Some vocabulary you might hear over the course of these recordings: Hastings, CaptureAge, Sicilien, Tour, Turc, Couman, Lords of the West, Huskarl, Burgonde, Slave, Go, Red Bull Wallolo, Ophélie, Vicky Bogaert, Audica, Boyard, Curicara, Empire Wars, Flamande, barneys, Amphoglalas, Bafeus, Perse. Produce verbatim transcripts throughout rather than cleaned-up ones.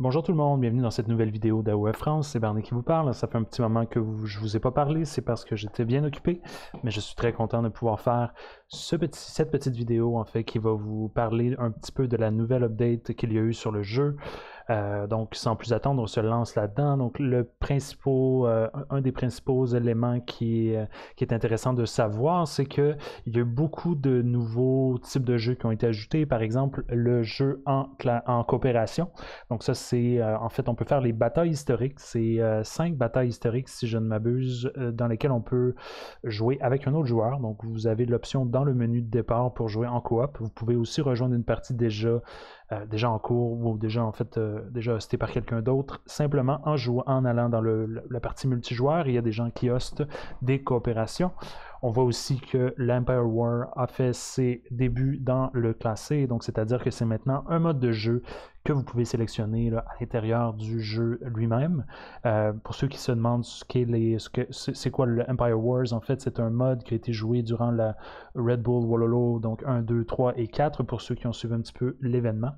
Bonjour tout le monde, bienvenue dans cette nouvelle vidéo d'A O F France, c'est Barney qui vous parle. Ça fait un petit moment que vous, je ne vous ai pas parlé, c'est parce que j'étais bien occupé, mais je suis très content de pouvoir faire ce petit, cette petite vidéo en fait qui va vous parler un petit peu de la nouvelle update qu'il y a eu sur le jeu. Euh, donc sans plus attendre, on se lance là-dedans. Donc le principal, euh, un des principaux éléments qui, euh, qui est intéressant de savoir, c'est qu'il y a eu beaucoup de nouveaux types de jeux qui ont été ajoutés. Par exemple, le jeu en, en coopération. Donc ça c'est, euh, en fait on peut faire les batailles historiques. C'est euh, cinq batailles historiques si je ne m'abuse, euh, dans lesquelles on peut jouer avec un autre joueur. Donc vous avez l'option dans le menu de départ pour jouer en coop. Vous pouvez aussi rejoindre une partie déjà Euh, déjà en cours ou déjà en fait euh, déjà hosté par quelqu'un d'autre, simplement en jouant, en allant dans le, la, la partie multijoueur. Il y a des gens qui hostent des coopérations. On voit aussi que l'Empire War a fait ses débuts dans le classé, donc c'est-à-dire que c'est maintenant un mode de jeu que vous pouvez sélectionner là, à l'intérieur du jeu lui-même. Euh, pour ceux qui se demandent ce qu'est les, ce que, c'est quoi le Empire Wars, en fait c'est un mode qui a été joué durant la Red Bull Wallolo, donc un, deux, trois et quatre, pour ceux qui ont suivi un petit peu l'événement.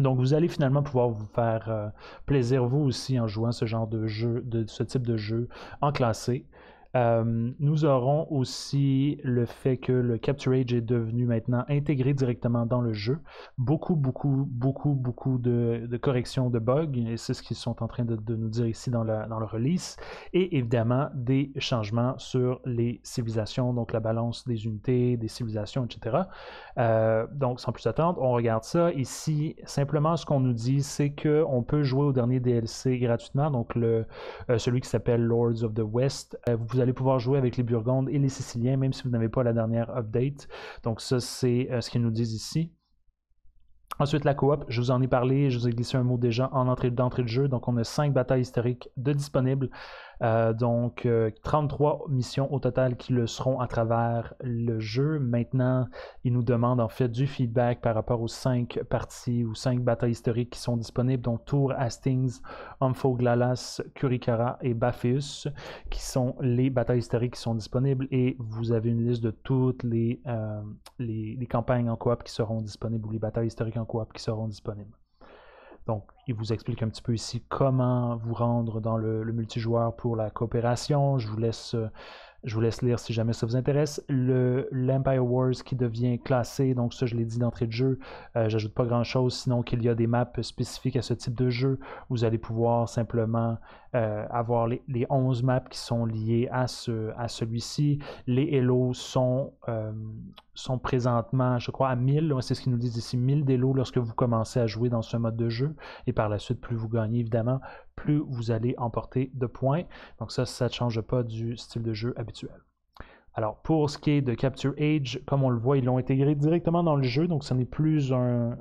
Donc vous allez finalement pouvoir vous faire euh, plaisir vous aussi en jouant ce genre de jeu, de ce type de jeu en classé. Euh, nous aurons aussi le fait que le CaptureAge est devenu maintenant intégré directement dans le jeu. Beaucoup, beaucoup, beaucoup, beaucoup de, de corrections de bugs, et c'est ce qu'ils sont en train de, de nous dire ici dans, la, dans le release. Et évidemment, des changements sur les civilisations, donc la balance des unités, des civilisations, et cetera. Euh, donc, sans plus attendre, on regarde ça. Ici, simplement, ce qu'on nous dit, c'est qu'on peut jouer au dernier D L C gratuitement, donc le, euh, celui qui s'appelle Lords of the West. Euh, vous allez pouvoir jouer avec les Burgondes et les Siciliens, même si vous n'avez pas la dernière update. Donc ça, c'est euh, ce qu'ils nous disent ici. Ensuite, la coop, je vous en ai parlé, je vous ai glissé un mot déjà en entrée d'entrée de jeu. Donc on a cinq batailles historiques de disponibles. Euh, donc euh, trente-trois missions au total qui le seront à travers le jeu. Maintenant, ils nous demandent en fait du feedback par rapport aux cinq parties ou cinq batailles historiques qui sont disponibles, donc Tour, Hastings, Amphoglalas, Curicara et Bafeus, qui sont les batailles historiques qui sont disponibles, et vous avez une liste de toutes les, euh, les, les campagnes en coop qui seront disponibles ou les batailles historiques en coop qui seront disponibles. Donc, il vous explique un petit peu ici comment vous rendre dans le, le multijoueur pour la coopération. Je vous laisse, je vous laisse lire si jamais ça vous intéresse. Le, l'Empire Wars qui devient classé, donc ça je l'ai dit d'entrée de jeu, euh, j'ajoute pas grand-chose, sinon qu'il y a des maps spécifiques à ce type de jeu. Vous allez pouvoir simplement euh, avoir les, les onze maps qui sont liées à, ce, à celui-ci. Les Hellos sont... Euh, sont présentement, je crois, à mille, c'est ce qu'ils nous disent ici, mille d'élos lorsque vous commencez à jouer dans ce mode de jeu, et par la suite, plus vous gagnez, évidemment, plus vous allez emporter de points. Donc ça, ça ne change pas du style de jeu habituel. Alors, pour ce qui est de CaptureAge, comme on le voit, ils l'ont intégré directement dans le jeu, donc ce n'est plus un...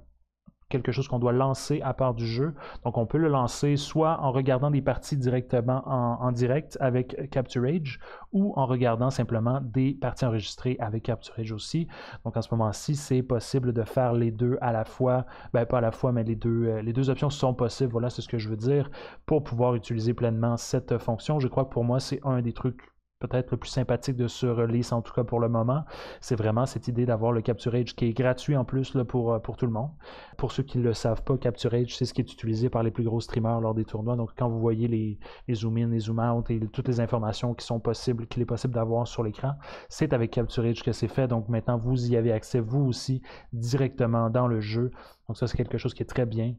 quelque chose qu'on doit lancer à part du jeu. Donc on peut le lancer soit en regardant des parties directement en, en direct avec CaptureAge, ou en regardant simplement des parties enregistrées avec CaptureAge aussi. Donc en ce moment-ci, c'est possible de faire les deux à la fois. Ben pas à la fois, mais les deux, les deux options sont possibles. Voilà, c'est ce que je veux dire, pour pouvoir utiliser pleinement cette fonction. Je crois que pour moi, c'est un des trucs peut-être le plus sympathique de ce release, en tout cas pour le moment. C'est vraiment cette idée d'avoir le CaptureAge qui est gratuit en plus là, pour, pour tout le monde. Pour ceux qui ne le savent pas, CaptureAge, c'est ce qui est utilisé par les plus gros streamers lors des tournois. Donc quand vous voyez les, les zoom-in, les zoom-out et toutes les informations qui sont possibles, qu'il est possible d'avoir sur l'écran, c'est avec CaptureAge que c'est fait. Donc maintenant, vous y avez accès, vous aussi, directement dans le jeu. Donc ça, c'est quelque chose qui est très bien.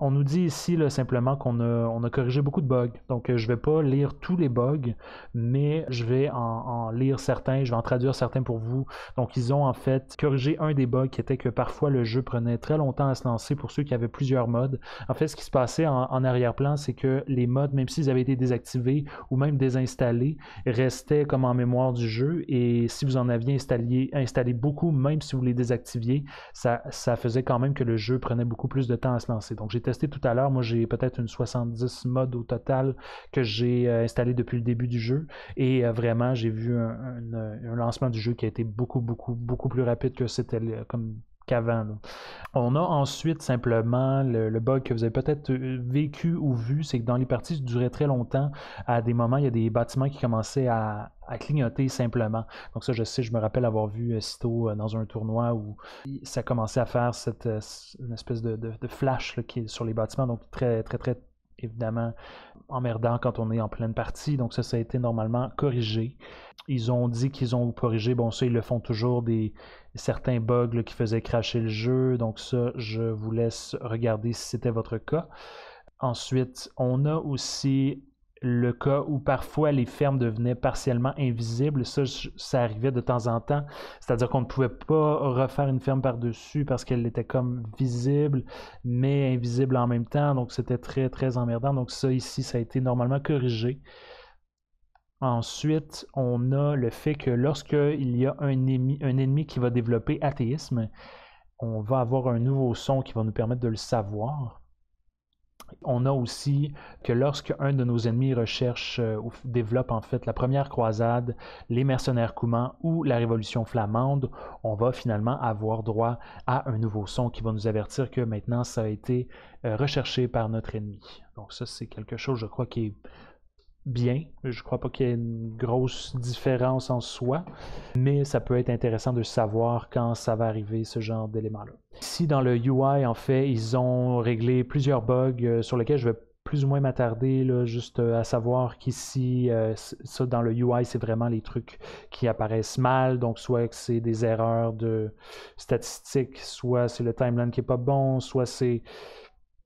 On nous dit ici là, simplement qu'on a, on a corrigé beaucoup de bugs. Donc euh, je ne vais pas lire tous les bugs, mais je vais en, en lire certains, je vais en traduire certains pour vous. Donc ils ont en fait corrigé un des bugs qui était que parfois le jeu prenait très longtemps à se lancer pour ceux qui avaient plusieurs modes. En fait, ce qui se passait en, en arrière-plan, c'est que les modes, même s'ils avaient été désactivés ou même désinstallés, restaient comme en mémoire du jeu. Et si vous en aviez installé, installé beaucoup, même si vous les désactiviez, ça, ça faisait quand même que le jeu prenait beaucoup plus de temps à se lancer. Donc j'ai testé tout à l'heure, moi j'ai peut-être une soixante-dix modes au total que j'ai euh, installé depuis le début du jeu, et euh, vraiment j'ai vu un, un, un lancement du jeu qui a été beaucoup beaucoup beaucoup plus rapide que c'était comme qu'avant. On a ensuite simplement le, le bug que vous avez peut-être vécu ou vu, c'est que dans les parties, ça durait très longtemps. À des moments, il y a des bâtiments qui commençaient à, à clignoter simplement. Donc ça, je sais, je me rappelle avoir vu euh, sitôt euh, dans un tournoi où ça commençait à faire cette, euh, une espèce de, de, de flash là, qui est sur les bâtiments, donc très, très, très évidemment emmerdant quand on est en pleine partie. Donc ça, ça a été normalement corrigé. Ils ont dit qu'ils ont corrigé, bon ça, ils le font toujours, des certains bugs là, qui faisaient crasher le jeu. Donc ça, je vous laisse regarder si c'était votre cas. Ensuite, on a aussi le cas où parfois les fermes devenaient partiellement invisibles. Ça, ça arrivait de temps en temps. C'est-à-dire qu'on ne pouvait pas refaire une ferme par-dessus parce qu'elle était comme visible, mais invisible en même temps. Donc c'était très, très emmerdant. Donc ça, ici, ça a été normalement corrigé. Ensuite, on a le fait que lorsqu'il y a un ennemi, un ennemi qui va développer athéisme, on va avoir un nouveau son qui va nous permettre de le savoir. On a aussi que lorsqu'un de nos ennemis recherche euh, ou développe en fait la première croisade, les mercenaires Couman ou la révolution flamande, on va finalement avoir droit à un nouveau son qui va nous avertir que maintenant ça a été euh, recherché par notre ennemi. Donc ça, c'est quelque chose, je crois, qui est bien. Je ne crois pas qu'il y ait une grosse différence en soi, mais ça peut être intéressant de savoir quand ça va arriver, ce genre d'éléments-là. Ici, dans le U I, en fait, ils ont réglé plusieurs bugs euh, sur lesquels je vais plus ou moins m'attarder, juste euh, à savoir qu'ici, euh, ça, dans le U I, c'est vraiment les trucs qui apparaissent mal, donc soit que c'est des erreurs de statistiques, soit c'est le timeline qui n'est pas bon, soit c'est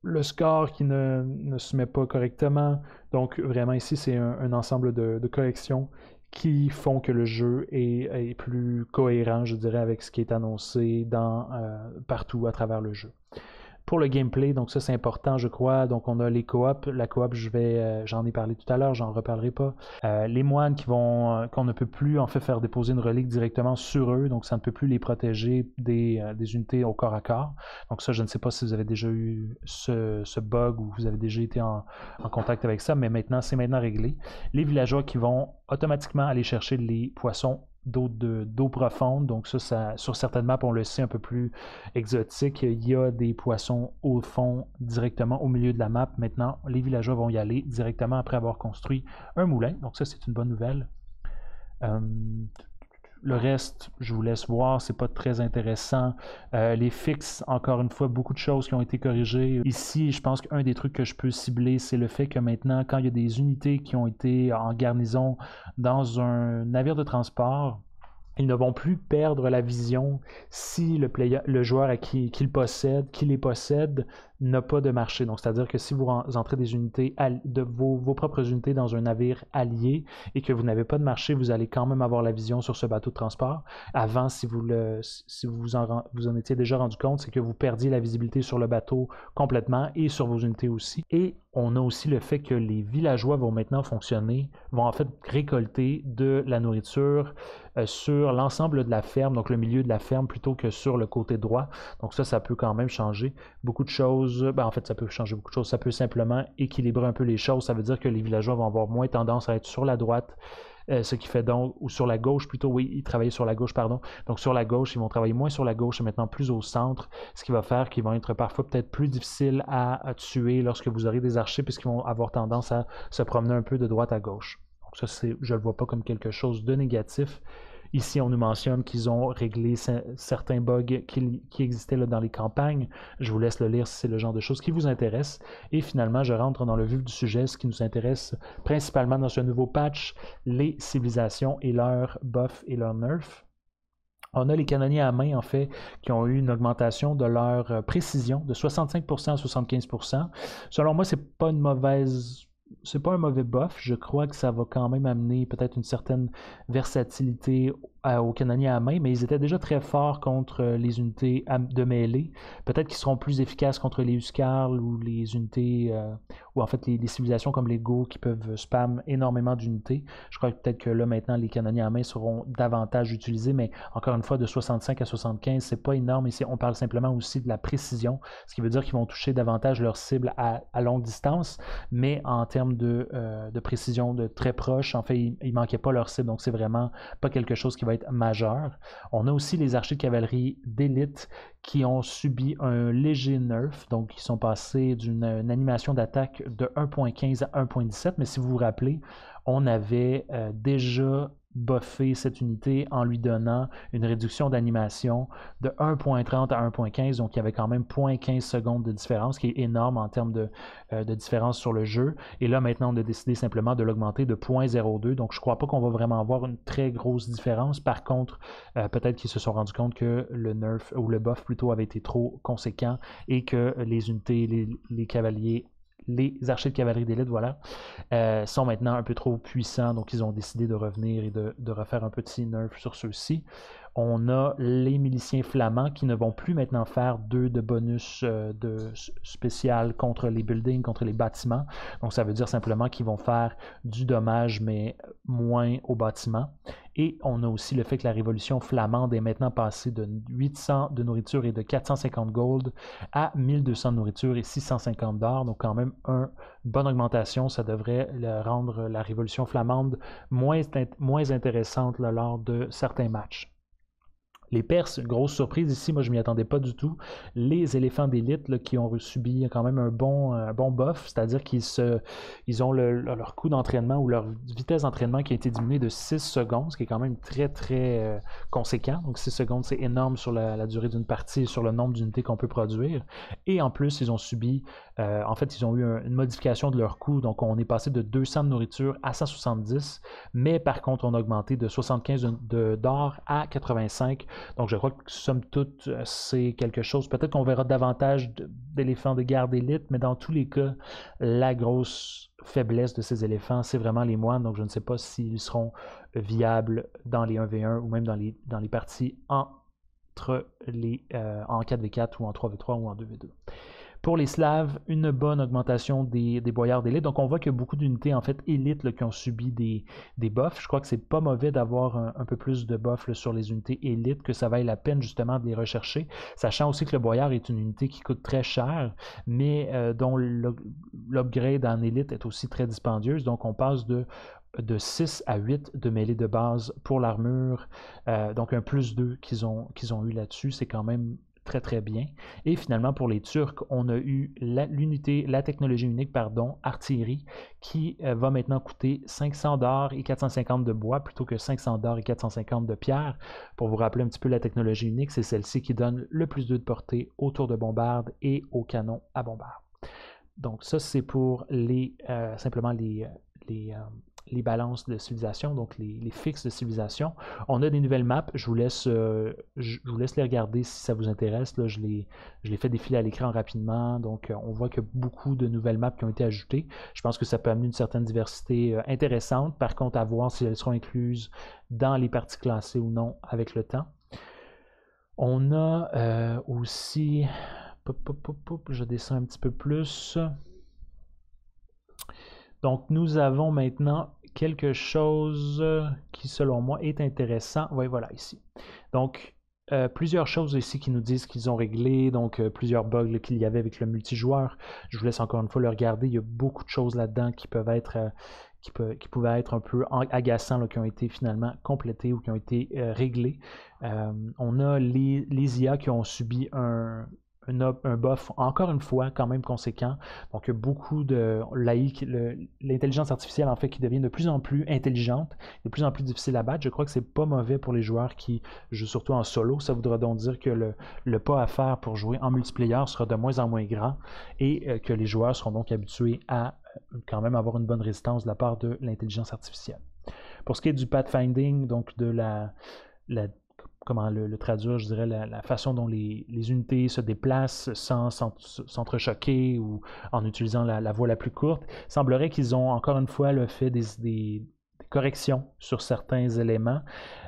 le score qui ne, ne se met pas correctement. Donc vraiment ici, c'est un, un ensemble de, de corrections qui font que le jeu est, est plus cohérent, je dirais, avec ce qui est annoncé dans, euh, partout à travers le jeu. Pour le gameplay, donc ça, c'est important, je crois. Donc on a les coops. La coop, je vais, euh, j'en ai parlé tout à l'heure, j'en reparlerai pas. Euh, les moines qui vont, euh, qu'on ne peut plus en fait faire déposer une relique directement sur eux, donc ça ne peut plus les protéger des, euh, des unités au corps à corps. Donc ça, je ne sais pas si vous avez déjà eu ce, ce bug ou vous avez déjà été en, en contact avec ça, mais maintenant, c'est maintenant réglé. Les villageois qui vont automatiquement aller chercher les poissons d'eau de, d'eau profonde, donc ça, ça, sur certaines maps, on le sait, un peu plus exotique, il y a des poissons au fond, directement au milieu de la map. Maintenant, les villageois vont y aller directement après avoir construit un moulin, donc ça, c'est une bonne nouvelle. Euh, le reste, je vous laisse voir, c'est pas très intéressant. Euh, les fixes, encore une fois, beaucoup de choses qui ont été corrigées. Ici, je pense qu'un des trucs que je peux cibler, c'est le fait que maintenant, quand il y a des unités qui ont été en garnison dans un navire de transport, ils ne vont plus perdre la vision si le, player, le joueur à qui, qui, le possède, qui les possède n'a pas de marché. Donc, c'est-à-dire que si vous entrez des unités, de vos, vos propres unités dans un navire allié et que vous n'avez pas de marché, vous allez quand même avoir la vision sur ce bateau de transport. Avant, si vous, le, si vous, en, vous en étiez déjà rendu compte, c'est que vous perdiez la visibilité sur le bateau complètement et sur vos unités aussi. Et on a aussi le fait que les villageois vont maintenant fonctionner, vont en fait récolter de la nourriture euh, sur l'ensemble de la ferme, donc le milieu de la ferme plutôt que sur le côté droit. Donc ça, ça peut quand même changer beaucoup de choses. Ben, en fait, ça peut changer beaucoup de choses. Ça peut simplement équilibrer un peu les choses. Ça veut dire que les villageois vont avoir moins tendance à être sur la droite, euh, ce qui fait donc, ou sur la gauche plutôt, oui, ils travaillaient sur la gauche, pardon. Donc sur la gauche, ils vont travailler moins sur la gauche et maintenant plus au centre, ce qui va faire qu'ils vont être parfois peut-être plus difficiles à, à tuer lorsque vous aurez des archers, puisqu'ils vont avoir tendance à se promener un peu de droite à gauche. Donc ça, c'est, je ne le vois pas comme quelque chose de négatif. Ici, on nous mentionne qu'ils ont réglé certains bugs qui, qui existaient là dans les campagnes. Je vous laisse le lire si c'est le genre de choses qui vous intéresse. Et finalement, je rentre dans le vif du sujet, ce qui nous intéresse principalement dans ce nouveau patch, les civilisations et leurs buffs et leurs nerfs. On a les canonniers à main, en fait, qui ont eu une augmentation de leur précision de soixante-cinq pour cent à soixante-quinze pour cent. Selon moi, ce n'est pas une mauvaise... C'est pas un mauvais buff, je crois que ça va quand même amener peut-être une certaine versatilité aux canonniers à main, mais ils étaient déjà très forts contre les unités de mêlée. Peut-être qu'ils seront plus efficaces contre les Huskarl ou les unités, euh, ou en fait les, les civilisations comme les Go qui peuvent spam énormément d'unités. Je crois que peut-être que là maintenant les canonniers à main seront davantage utilisés, mais encore une fois de soixante-cinq à soixante-quinze, c'est pas énorme. Ici, on parle simplement aussi de la précision, ce qui veut dire qu'ils vont toucher davantage leur cible à, à longue distance, mais en termes de, euh, de précision de très proche, en fait, il ne manquait pas leur cible, donc c'est vraiment pas quelque chose qui va va être majeur. On a aussi les archers de cavalerie d'élite qui ont subi un léger nerf, donc ils sont passés d'une animation d'attaque de un point quinze à un point dix-sept, mais si vous vous rappelez, on avait euh, déjà buffé cette unité en lui donnant une réduction d'animation de un point trente à un point quinze, donc il y avait quand même zéro point quinze secondes de différence, qui est énorme en termes de, euh, de différence sur le jeu. Et là maintenant on a décidé simplement de l'augmenter de zéro point zéro deux, donc je crois pas qu'on va vraiment avoir une très grosse différence. Par contre, euh, peut-être qu'ils se sont rendus compte que le nerf, ou le buff plutôt, avait été trop conséquent et que les unités, les, les cavaliers, les archers de cavalerie d'élite, voilà, euh, sont maintenant un peu trop puissants, donc ils ont décidé de revenir et de, de refaire un petit nerf sur ceux-ci. On a les miliciens flamands qui ne vont plus maintenant faire deux de bonus euh, de spécial contre les buildings, contre les bâtiments. Donc ça veut dire simplement qu'ils vont faire du dommage, mais moins aux bâtiments. Et on a aussi le fait que la révolution flamande est maintenant passée de huit cents de nourriture et de quatre cent cinquante gold à mille deux cents de nourriture et six cent cinquante d'or. Donc quand même une bonne augmentation. Ça devrait rendre la révolution flamande moins, moins intéressante là, lors de certains matchs. Les Perses, une grosse surprise ici, moi je ne m'y attendais pas du tout. Les éléphants d'élite qui ont subi quand même un bon, un bon buff, c'est-à-dire qu'ils ils ont le, leur coût d'entraînement ou leur vitesse d'entraînement qui a été diminuée de six secondes, ce qui est quand même très très euh, conséquent. Donc six secondes, c'est énorme sur la, la durée d'une partie et sur le nombre d'unités qu'on peut produire. Et en plus, ils ont subi, euh, en fait, ils ont eu un, une modification de leur coût. Donc on est passé de deux cents de nourriture à cent soixante-dix, mais par contre, on a augmenté de soixante-quinze d'or à quatre-vingt-cinq. Donc je crois que somme toute, c'est quelque chose. Peut-être qu'on verra davantage d'éléphants de garde d'élite, mais dans tous les cas, la grosse faiblesse de ces éléphants, c'est vraiment les moines. Donc je ne sais pas s'ils seront viables dans les un v un ou même dans les, dans les parties entre les, euh, en quatre v quatre ou en trois v trois ou en deux v deux. Pour les Slaves, une bonne augmentation des, des boyards d'élite. Donc on voit qu'il y a beaucoup d'unités en fait élites qui ont subi des, des buffs. Je crois que c'est pas mauvais d'avoir un, un peu plus de buffs là, sur les unités élites, que ça vaille la peine justement de les rechercher. Sachant aussi que le boyard est une unité qui coûte très cher, mais euh, dont l'upgrade en élite est aussi très dispendieuse. Donc on passe de... de six à huit de mêlée de base pour l'armure. Euh, donc un plus deux qu'ils ont, qu'ils ont eu là-dessus, c'est quand même très très bien. Et finalement pour les Turcs, on a eu l'unité, la, la technologie unique, pardon, artillerie, qui euh, va maintenant coûter cinq cents d'or et quatre cent cinquante de bois plutôt que cinq cents d'or et quatre cent cinquante de pierre. Pour vous rappeler un petit peu la technologie unique, c'est celle-ci qui donne le plus deux de portée aux tours de bombarde et aux canons à bombarde. Donc ça c'est pour les euh, simplement les, les euh, les balances de civilisation, donc les, les fixes de civilisation. On a des nouvelles maps, je vous laisse, euh, je, je vous laisse les regarder si ça vous intéresse. Là, je les, je les fais défiler à l'écran rapidement, donc euh, on voit que beaucoup de nouvelles maps qui ont été ajoutées. Je pense que ça peut amener une certaine diversité euh, intéressante, par contre à voir si elles seront incluses dans les parties classées ou non avec le temps. On a euh, aussi, pop, pop, pop, pop, je descends un petit peu plus. Donc, nous avons maintenant quelque chose qui, selon moi, est intéressant. Oui, voilà, ici. Donc, euh, plusieurs choses ici qui nous disent qu'ils ont réglé. Donc, euh, plusieurs bugs qu'il y avait avec le multijoueur. Je vous laisse encore une fois le regarder. Il y a beaucoup de choses là-dedans qui peuvent être... Euh, Qui, peut, qui pouvaient être un peu agaçants, là, qui ont été finalement complétés ou qui ont été euh, réglés. Euh, on a les, les I A qui ont subi un... un buff, encore une fois, quand même conséquent. Donc, il y a beaucoup de l'A I, l'intelligence artificielle, en fait, qui devient de plus en plus intelligente, de plus en plus difficile à battre. Je crois que c'est pas mauvais pour les joueurs qui jouent surtout en solo. Ça voudra donc dire que le, le pas à faire pour jouer en multiplayer sera de moins en moins grand et euh, que les joueurs seront donc habitués à euh, quand même avoir une bonne résistance de la part de l'intelligence artificielle. Pour ce qui est du pathfinding, donc de la... la comment le, le traduire, je dirais, la, la façon dont les, les unités se déplacent sans s'entrechoquer ou en utilisant la, la voie la plus courte. Il semblerait qu'ils ont, encore une fois, le fait des, des, des corrections sur certains éléments.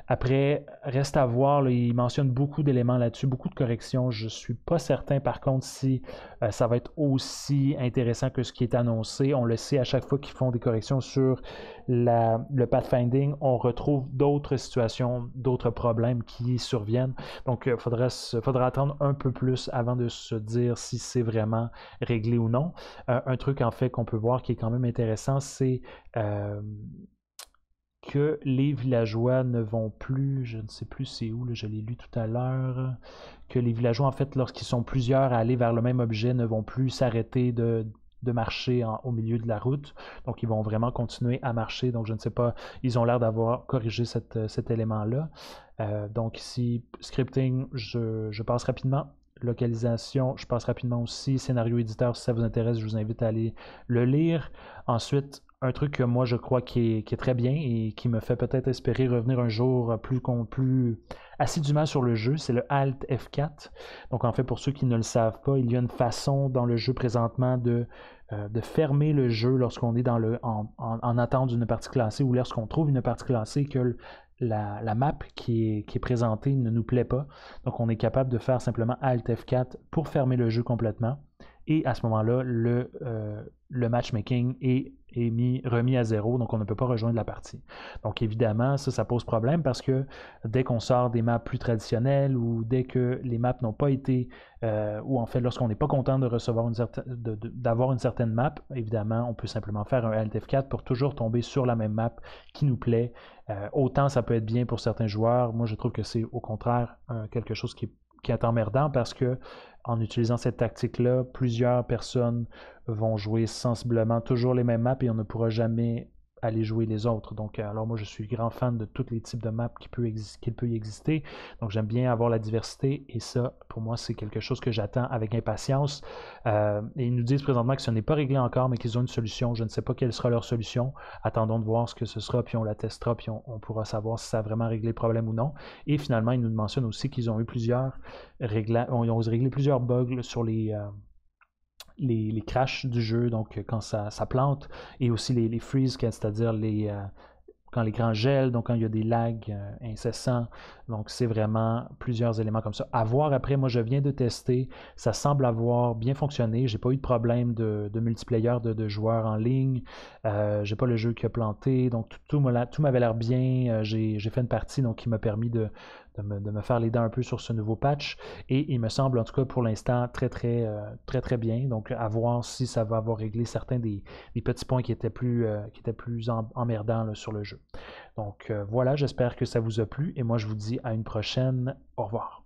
Après, reste à voir, là, ils mentionnent beaucoup d'éléments là-dessus, beaucoup de corrections. Je ne suis pas certain, par contre, si euh, ça va être aussi intéressant que ce qui est annoncé. On le sait, à chaque fois qu'ils font des corrections sur la, le pathfinding, on retrouve d'autres situations, d'autres problèmes qui surviennent. Donc, il euh, faudra, faudra attendre un peu plus avant de se dire si c'est vraiment réglé ou non. Euh, un truc, en fait, qu'on peut voir qui est quand même intéressant, c'est... Euh, que les villageois ne vont plus, je ne sais plus c'est où, là, je l'ai lu tout à l'heure, que les villageois, en fait, lorsqu'ils sont plusieurs à aller vers le même objet, ne vont plus s'arrêter de... de marcher en, au milieu de la route. Donc, ils vont vraiment continuer à marcher. Donc, je ne sais pas, ils ont l'air d'avoir corrigé cette, cet élément-là. Euh, donc, ici, scripting, je, je passe rapidement. Localisation, je passe rapidement aussi. Scénario éditeur, si ça vous intéresse, je vous invite à aller le lire. Ensuite, un truc que moi, je crois qui est, qui est très bien et qui me fait peut-être espérer revenir un jour plus, plus assidûment sur le jeu, c'est le Alt F quatre. Donc, en fait, pour ceux qui ne le savent pas, il y a une façon dans le jeu présentement de... Euh, de fermer le jeu lorsqu'on est dans le, en, en, en attente d'une partie classée ou lorsqu'on trouve une partie classée que la, la map qui est, qui est présentée ne nous plaît pas. Donc on est capable de faire simplement Alt F quatre pour fermer le jeu complètement. Et à ce moment-là, le, euh, le matchmaking est, est mis, remis à zéro, donc on ne peut pas rejoindre la partie. Donc évidemment, ça, ça pose problème parce que dès qu'on sort des maps plus traditionnelles ou dès que les maps n'ont pas été, euh, ou en fait lorsqu'on n'est pas content de recevoir une certaine, d'avoir une certaine map, évidemment, on peut simplement faire un Alt F quatre pour toujours tomber sur la même map qui nous plaît. Euh, autant ça peut être bien pour certains joueurs, moi je trouve que c'est au contraire euh, quelque chose qui est qui est emmerdant parce que en utilisant cette tactique-là, plusieurs personnes vont jouer sensiblement toujours les mêmes maps et on ne pourra jamais aller jouer les autres. Donc, alors moi, je suis grand fan de tous les types de maps qui peut, qui peut y exister. Donc, j'aime bien avoir la diversité et ça, pour moi, c'est quelque chose que j'attends avec impatience. Euh, et ils nous disent présentement que ce n'est pas réglé encore, mais qu'ils ont une solution. Je ne sais pas quelle sera leur solution. Attendons de voir ce que ce sera, puis on la testera, puis on, on pourra savoir si ça a vraiment réglé le problème ou non. Et finalement, ils nous mentionnent aussi qu'ils ont eu plusieurs régla... ils ont réglé plusieurs bugs sur les... Euh... Les, les crashs du jeu, donc quand ça, ça plante, et aussi les, les freeze, c'est-à-dire les, euh, quand les grands gèlent, donc quand il y a des lags euh, incessants. Donc c'est vraiment plusieurs éléments comme ça. À voir après, moi je viens de tester, ça semble avoir bien fonctionné, j'ai pas eu de problème de, de multiplayer, de, de joueurs en ligne, euh, j'ai pas le jeu qui a planté, donc tout, tout, tout m'avait l'air bien, j'ai fait une partie donc qui m'a permis de... De me, de me faire les dents un peu sur ce nouveau patch et il me semble en tout cas pour l'instant très très euh, très très bien, donc à voir si ça va avoir réglé certains des, des petits points qui étaient plus, euh, qui étaient plus en, emmerdants là, sur le jeu. Donc euh, voilà, j'espère que ça vous a plu et moi je vous dis à une prochaine, au revoir.